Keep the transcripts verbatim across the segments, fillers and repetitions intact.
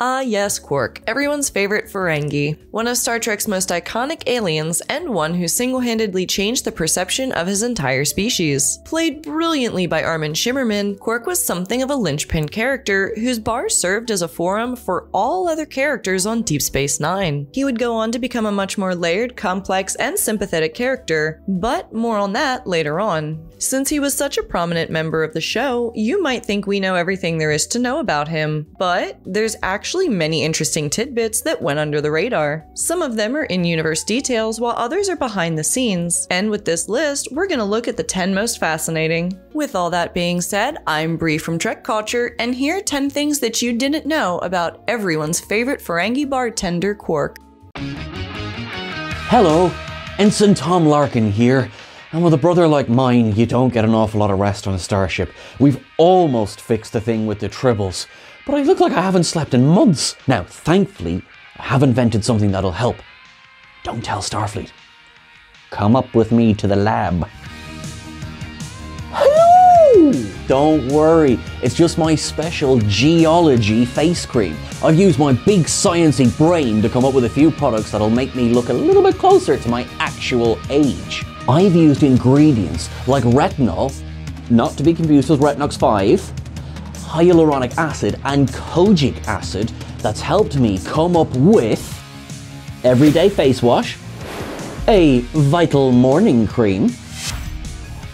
Ah yes, Quark, everyone's favorite Ferengi. One of Star Trek's most iconic aliens, and one who single-handedly changed the perception of his entire species. Played brilliantly by Armin Shimerman, Quark was something of a linchpin character whose bar served as a forum for all other characters on Deep Space Nine. He would go on to become a much more layered, complex, and sympathetic character, but more on that later on. Since he was such a prominent member of the show, you might think we know everything there is to know about him, but there's actually Actually, many interesting tidbits that went under the radar. Some of them are in-universe details, while others are behind the scenes. And with this list, we're gonna look at the ten most fascinating. With all that being said, I'm Bree from Trek Culture, and here are ten things that you didn't know about everyone's favorite Ferengi bartender, Quark. Hello, Ensign Tom Larkin here. And with a brother like mine, you don't get an awful lot of rest on a starship. We've almost fixed the thing with the tribbles, but I look like I haven't slept in months. Now, thankfully, I have invented something that'll help. Don't tell Starfleet. Come up with me to the lab. Hello! Don't worry, it's just my special geology face cream. I've used my big sciencey brain to come up with a few products that'll make me look a little bit closer to my actual age. I've used ingredients like retinol, not to be confused with retinox five, hyaluronic acid and kojic acid that's helped me come up with everyday face wash, a vital morning cream,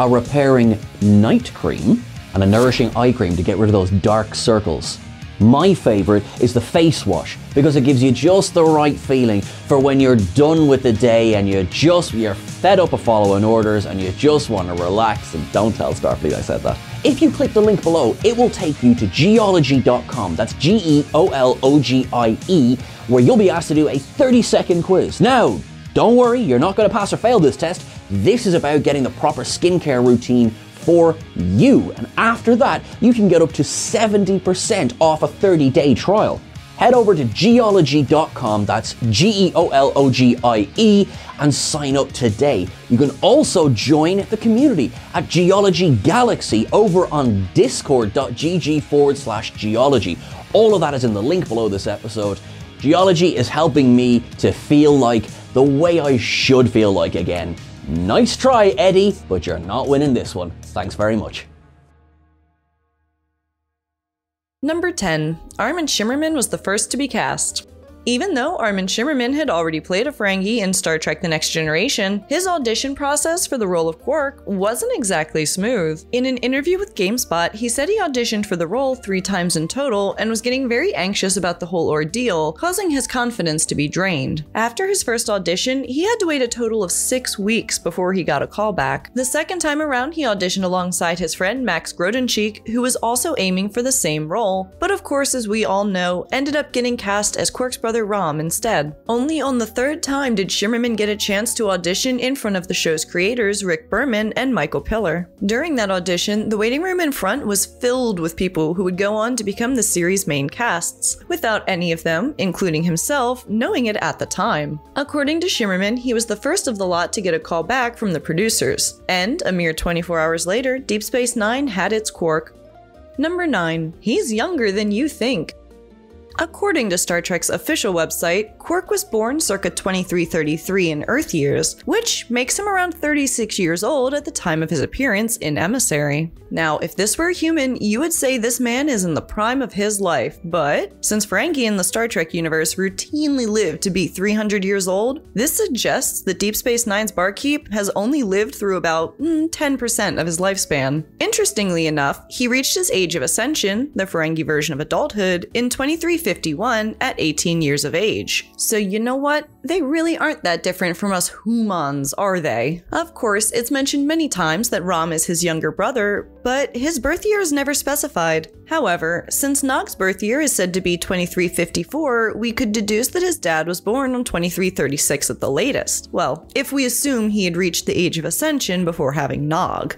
a repairing night cream, and a nourishing eye cream to get rid of those dark circles. My favorite is the face wash because it gives you just the right feeling for when you're done with the day and you just, you're fed up of following orders and you just want to relax. And don't tell Starfleet I said that. If you click the link below, it will take you to geology dot com. That's G E O L O G I E, where you'll be asked to do a thirty second quiz. Now, don't worry, you're not going to pass or fail this test. This is about getting the proper skincare routine for you, and after that you can get up to seventy percent off a thirty day trial. Head over to geology dot com, that's G E O L O G I E, and sign up today. You can also join the community at Geology Galaxy over on discord dot g g forward slash geology. All of that is in the link below this episode. Geology is helping me to feel like the way I should feel like again. Nice try, Eddie, but you're not winning this one. Thanks very much. Number ten. Armin Shimerman was the first to be cast. Even though Armin Shimerman had already played a Ferengi in Star Trek: The Next Generation, his audition process for the role of Quark wasn't exactly smooth. In an interview with GameSpot, he said he auditioned for the role three times in total and was getting very anxious about the whole ordeal, causing his confidence to be drained. After his first audition, he had to wait a total of six weeks before he got a callback. The second time around, he auditioned alongside his friend Max Grodenchick, who was also aiming for the same role, but of course, as we all know, ended up getting cast as Quark's brother ROM instead. Only on the third time did Shimerman get a chance to audition in front of the show's creators Rick Berman and Michael Piller. During that audition, the waiting room in front was filled with people who would go on to become the series' main casts, without any of them, including himself, knowing it at the time. According to Shimerman, he was the first of the lot to get a call back from the producers, and a mere twenty-four hours later, Deep Space Nine had its Quark. Number nine. He's younger than you think. According to Star Trek's official website, Quark was born circa twenty-three thirty-three in Earth years, which makes him around thirty-six years old at the time of his appearance in Emissary. Now, if this were a human, you would say this man is in the prime of his life, but since Ferengi in the Star Trek universe routinely lived to be three hundred years old, this suggests that Deep Space Nine's barkeep has only lived through about mm, ten percent of his lifespan. Interestingly enough, he reached his age of ascension, the Ferengi version of adulthood, in twenty-three fifty-one at eighteen years of age. So you know what? They really aren't that different from us humans, are they? Of course, it's mentioned many times that Rom is his younger brother, but his birth year is never specified. However, since Nog's birth year is said to be twenty-three fifty-four, we could deduce that his dad was born on twenty-three thirty-six at the latest. Well, if we assume he had reached the age of ascension before having Nog.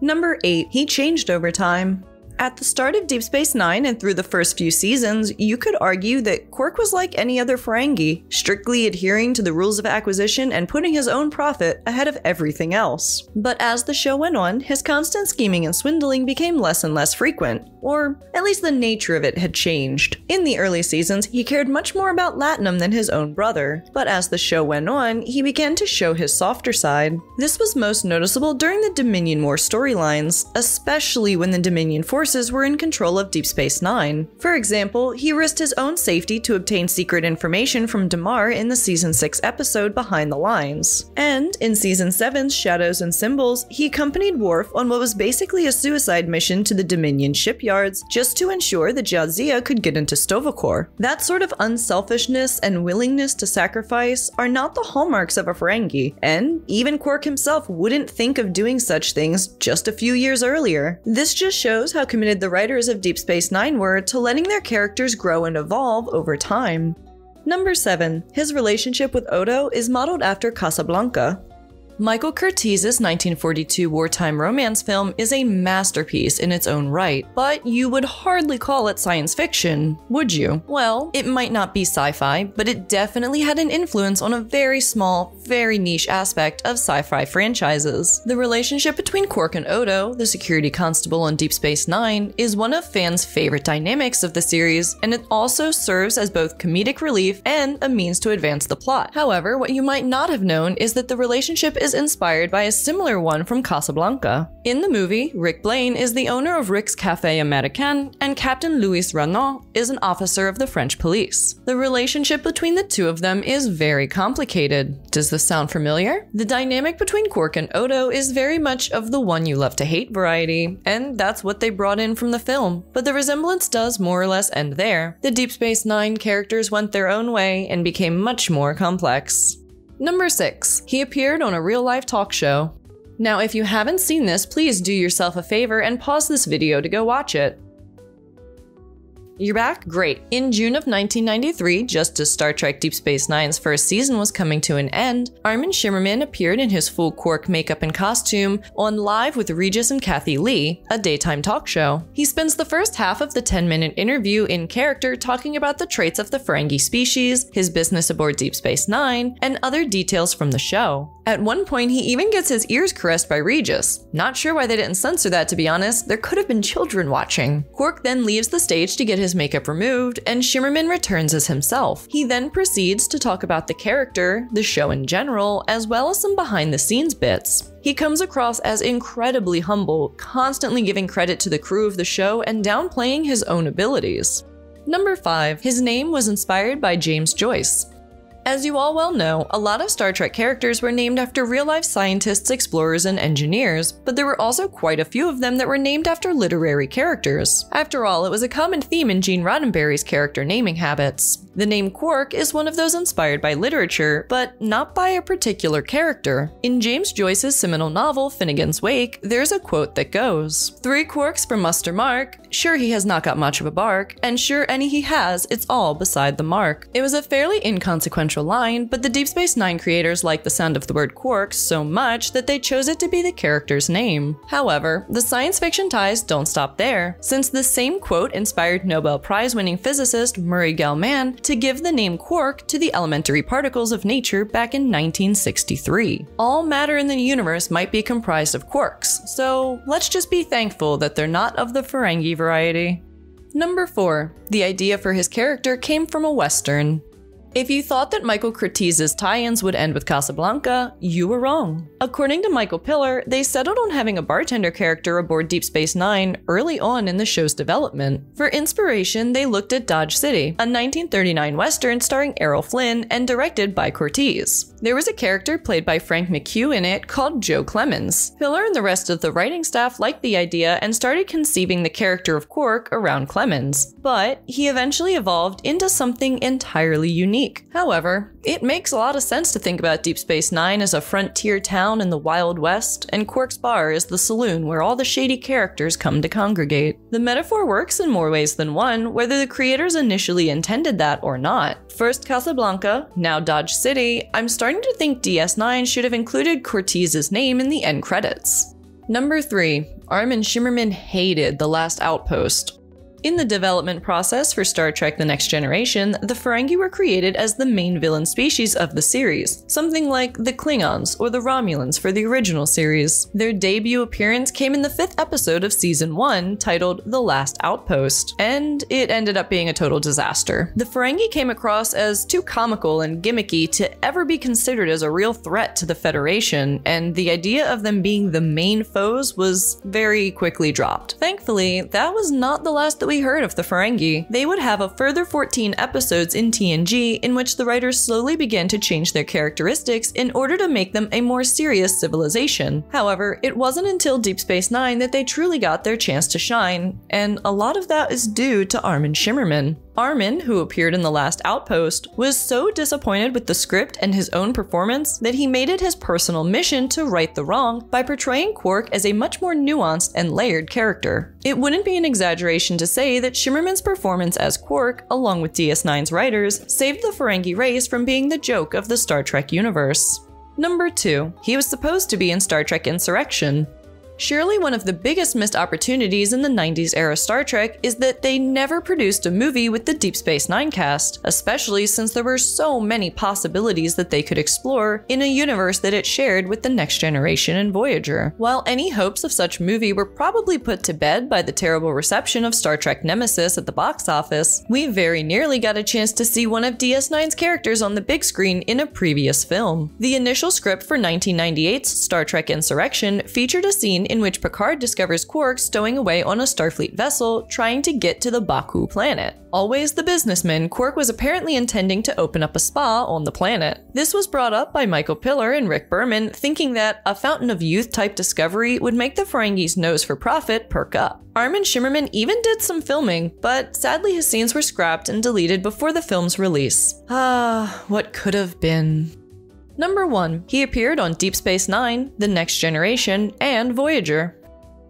Number eight. He changed over time. At the start of Deep Space Nine and through the first few seasons, you could argue that Quark was like any other Ferengi, strictly adhering to the rules of acquisition and putting his own profit ahead of everything else. But as the show went on, his constant scheming and swindling became less and less frequent, or at least the nature of it had changed. In the early seasons, he cared much more about Latinum than his own brother, but as the show went on, he began to show his softer side. This was most noticeable during the Dominion War storylines, especially when the Dominion forces were in control of Deep Space Nine. For example, he risked his own safety to obtain secret information from Damar in the Season six episode Behind the Lines. And in Season seven's Shadows and Symbols, he accompanied Worf on what was basically a suicide mission to the Dominion shipyards just to ensure that Jadzia could get into Stovokor. That sort of unselfishness and willingness to sacrifice are not the hallmarks of a Ferengi, and even Quark himself wouldn't think of doing such things just a few years earlier. This just shows how committed the writers of Deep Space Nine were to letting their characters grow and evolve over time. Number seven. His relationship with Odo is modeled after Casablanca. Michael Curtiz's nineteen forty-two wartime romance film is a masterpiece in its own right, but you would hardly call it science fiction, would you? Well, it might not be sci-fi, but it definitely had an influence on a very small, very niche aspect of sci-fi franchises. The relationship between Quark and Odo, the security constable on Deep Space Nine, is one of fans' favorite dynamics of the series, and it also serves as both comedic relief and a means to advance the plot. However, what you might not have known is that the relationship is is inspired by a similar one from Casablanca. In the movie, Rick Blaine is the owner of Rick's Cafe Américain, and Captain Louis Renault is an officer of the French police. The relationship between the two of them is very complicated. Does this sound familiar? The dynamic between Quark and Odo is very much of the one you love to hate variety, and that's what they brought in from the film. But the resemblance does more or less end there. The Deep Space Nine characters went their own way and became much more complex. Number six. He appeared on a real-life talk show. Now, if you haven't seen this, please do yourself a favor and pause this video to go watch it. You're back? Great. In June of nineteen ninety-three, just as Star Trek Deep Space Nine's first season was coming to an end, Armin Shimerman appeared in his full Quark makeup and costume on Live with Regis and Kathy Lee, a daytime talk show. He spends the first half of the ten-minute interview in character talking about the traits of the Ferengi species, his business aboard Deep Space Nine, and other details from the show. At one point, he even gets his ears caressed by Regis. Not sure why they didn't censor that, to be honest. There could have been children watching. Quark then leaves the stage to get his his makeup removed, and Shimerman returns as himself. He then proceeds to talk about the character, the show in general, as well as some behind-the-scenes bits. He comes across as incredibly humble, constantly giving credit to the crew of the show and downplaying his own abilities. Number five. His name was inspired by James Joyce. As you all well know, a lot of Star Trek characters were named after real-life scientists, explorers, and engineers, but there were also quite a few of them that were named after literary characters. After all, it was a common theme in Gene Roddenberry's character naming habits. The name Quark is one of those inspired by literature, but not by a particular character. In James Joyce's seminal novel Finnegan's Wake, there's a quote that goes, "Three Quarks for muster mark, sure he has not got much of a bark, and sure any he has, it's all beside the mark." It was a fairly inconsequential line, but the Deep Space Nine creators liked the sound of the word Quark so much that they chose it to be the character's name. However, the science fiction ties don't stop there, since the same quote inspired Nobel Prize-winning physicist Murray Gell-Mann to give the name Quark to the elementary particles of nature back in nineteen sixty-three. All matter in the universe might be comprised of quarks, so let's just be thankful that they're not of the Ferengi variety. Number four. The idea for his character came from a Western. If you thought that Michael Curtiz's tie-ins would end with Casablanca, you were wrong. According to Michael Piller, they settled on having a bartender character aboard Deep Space Nine early on in the show's development. For inspiration, they looked at Dodge City, a nineteen thirty-nine Western starring Errol Flynn and directed by Curtiz. There was a character played by Frank McHugh in it called Joe Clemens. Piller and the rest of the writing staff liked the idea and started conceiving the character of Quark around Clemens, but he eventually evolved into something entirely unique. However, it makes a lot of sense to think about Deep Space Nine as a frontier town in the Wild West, and Quark's bar is the saloon where all the shady characters come to congregate. The metaphor works in more ways than one, whether the creators initially intended that or not. First Casablanca, now Dodge City, I'm starting to think D S nine should have included Curtiz's name in the end credits. Number three. Armin Shimerman hated The Last Outpost. In the development process for Star Trek: The Next Generation, the Ferengi were created as the main villain species of the series, something like the Klingons or the Romulans for the original series. Their debut appearance came in the fifth episode of Season one, titled The Last Outpost, and it ended up being a total disaster. The Ferengi came across as too comical and gimmicky to ever be considered as a real threat to the Federation, and the idea of them being the main foes was very quickly dropped. Thankfully, that was not the last that we heard of the Ferengi. They would have a further fourteen episodes in T N G in which the writers slowly began to change their characteristics in order to make them a more serious civilization. However, it wasn't until Deep Space Nine that they truly got their chance to shine, and a lot of that is due to Armin Shimerman. Armin, who appeared in The Last Outpost, was so disappointed with the script and his own performance that he made it his personal mission to right the wrong by portraying Quark as a much more nuanced and layered character. It wouldn't be an exaggeration to say that Shimerman's performance as Quark, along with D S nine's writers, saved the Ferengi race from being the joke of the Star Trek universe. Number two. He was supposed to be in Star Trek: Insurrection. Surely one of the biggest missed opportunities in the nineties era Star Trek is that they never produced a movie with the Deep Space Nine cast, especially since there were so many possibilities that they could explore in a universe that it shared with The Next Generation and Voyager. While any hopes of such movie were probably put to bed by the terrible reception of Star Trek Nemesis at the box office, we very nearly got a chance to see one of D S nine's characters on the big screen in a previous film. The initial script for nineteen ninety-eight's Star Trek: Insurrection featured a scene in which Picard discovers Quark stowing away on a Starfleet vessel trying to get to the Baku planet. Always the businessman, Quark was apparently intending to open up a spa on the planet. This was brought up by Michael Piller and Rick Berman, thinking that a Fountain of Youth type discovery would make the Ferengi's nose for profit perk up. Armin Shimerman even did some filming, but sadly his scenes were scrapped and deleted before the film's release. Ah, what could have been. Number one. He appeared on Deep Space Nine, The Next Generation, and Voyager.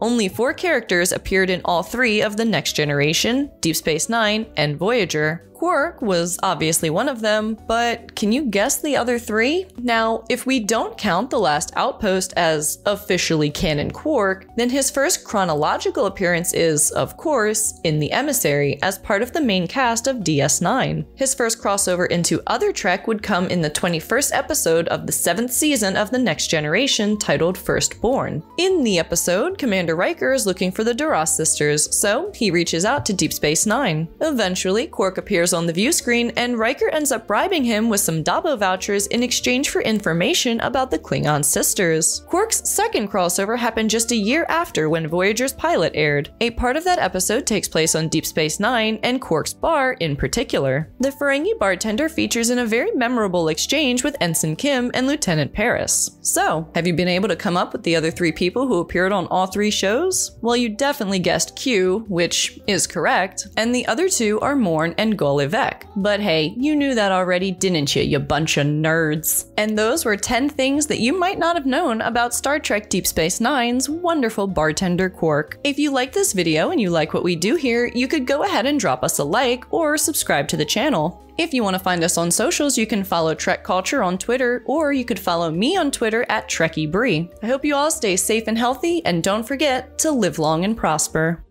Only four characters appeared in all three of The Next Generation, Deep Space Nine, and Voyager. Quark was obviously one of them, but can you guess the other three? Now, if we don't count The Last Outpost as officially canon Quark, then his first chronological appearance is, of course, in The Emissary as part of the main cast of D S nine. His first crossover into other Trek would come in the twenty-first episode of the seventh season of The Next Generation, titled Firstborn. In the episode, Commander Riker is looking for the Duras sisters, so he reaches out to Deep Space Nine. Eventually, Quark appears on the view screen, and Riker ends up bribing him with some Dabo vouchers in exchange for information about the Klingon sisters. Quark's second crossover happened just a year after when Voyager's pilot aired. A part of that episode takes place on Deep Space Nine and Quark's bar in particular. The Ferengi bartender features in a very memorable exchange with Ensign Kim and Lieutenant Paris. So, have you been able to come up with the other three people who appeared on all three shows? Well, you definitely guessed Q, which is correct, and the other two are Morn and Gol. But hey, you knew that already, didn't you, you bunch of nerds? And those were ten things that you might not have known about Star Trek Deep Space Nine's wonderful bartender Quark. If you like this video and you like what we do here, you could go ahead and drop us a like or subscribe to the channel. If you want to find us on socials, you can follow Trek Culture on Twitter, or you could follow me on Twitter at Trekkie Bree. I hope you all stay safe and healthy, and don't forget to live long and prosper.